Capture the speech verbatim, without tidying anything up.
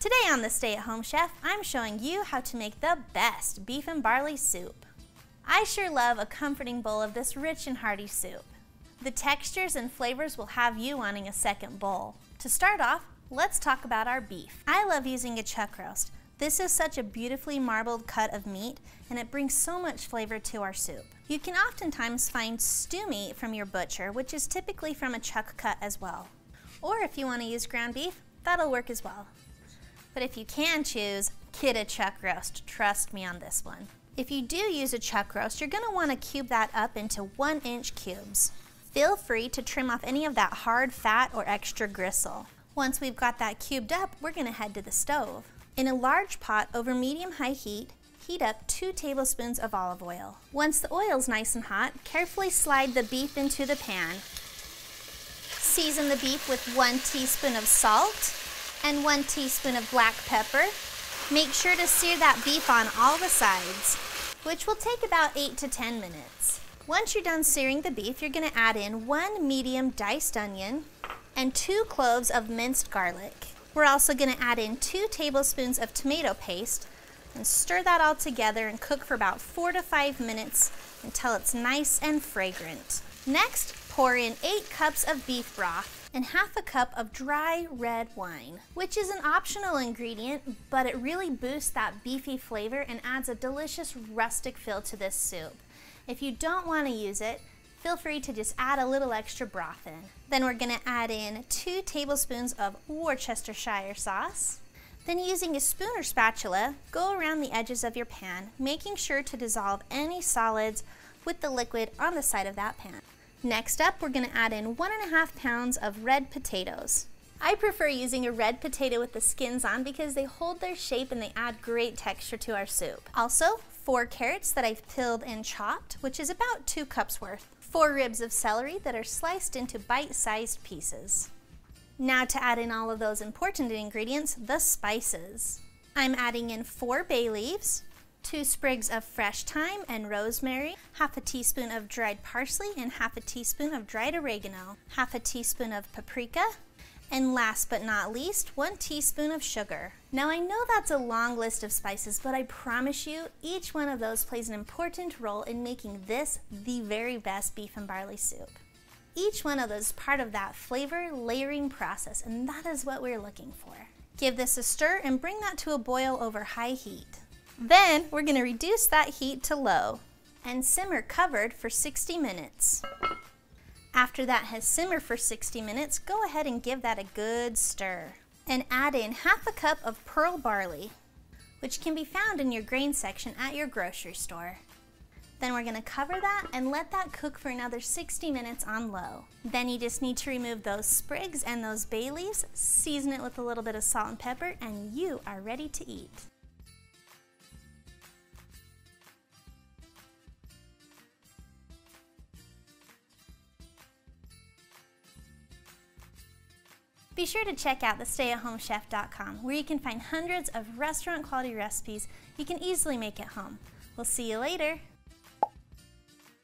Today on The Stay At Home Chef, I'm showing you how to make the best beef and barley soup. I sure love a comforting bowl of this rich and hearty soup. The textures and flavors will have you wanting a second bowl. To start off, let's talk about our beef. I love using a chuck roast. This is such a beautifully marbled cut of meat, and it brings so much flavor to our soup. You can oftentimes find stew meat from your butcher, which is typically from a chuck cut as well. Or if you want to use ground beef, that'll work as well. But if you can choose, get a chuck roast. Trust me on this one. If you do use a chuck roast, you're going to want to cube that up into one inch cubes. Feel free to trim off any of that hard fat or extra gristle. Once we've got that cubed up, we're going to head to the stove. In a large pot over medium-high heat, heat up two tablespoons of olive oil. Once the oil's nice and hot, carefully slide the beef into the pan. Season the beef with one teaspoon of salt and one teaspoon of black pepper. Make sure to sear that beef on all the sides, which will take about eight to ten minutes. Once you're done searing the beef, you're going to add in one medium diced onion and two cloves of minced garlic. We're also going to add in two tablespoons of tomato paste and stir that all together and cook for about four to five minutes until it's nice and fragrant. Next, pour in eight cups of beef broth and half a cup of dry red wine, which is an optional ingredient, but it really boosts that beefy flavor and adds a delicious rustic feel to this soup. If you don't want to use it, feel free to just add a little extra broth in. Then we're going to add in two tablespoons of Worcestershire sauce. Then using a spoon or spatula, go around the edges of your pan, making sure to dissolve any solids with the liquid on the side of that pan. Next up, we're going to add in one and a half pounds of red potatoes. I prefer using a red potato with the skins on because they hold their shape and they add great texture to our soup. Also, four carrots that I've peeled and chopped, which is about two cups worth. Four ribs of celery that are sliced into bite-sized pieces. Now to add in all of those important ingredients, the spices. I'm adding in four bay leaves, two sprigs of fresh thyme and rosemary, half a teaspoon of dried parsley and half a teaspoon of dried oregano, half a teaspoon of paprika, and last but not least, one teaspoon of sugar. Now I know that's a long list of spices, but I promise you, each one of those plays an important role in making this the very best beef and barley soup. Each one of those is part of that flavor layering process, and that is what we're looking for. Give this a stir and bring that to a boil over high heat. Then we're going to reduce that heat to low and simmer covered for sixty minutes. After that has simmered for sixty minutes, go ahead and give that a good stir and add in half a cup of pearl barley, which can be found in your grain section at your grocery store. Then we're going to cover that and let that cook for another sixty minutes on low. Then you just need to remove those sprigs and those bay leaves, season it with a little bit of salt and pepper, and you are ready to eat. Be sure to check out the stay at home chef dot com, where you can find hundreds of restaurant quality recipes you can easily make at home. We'll see you later.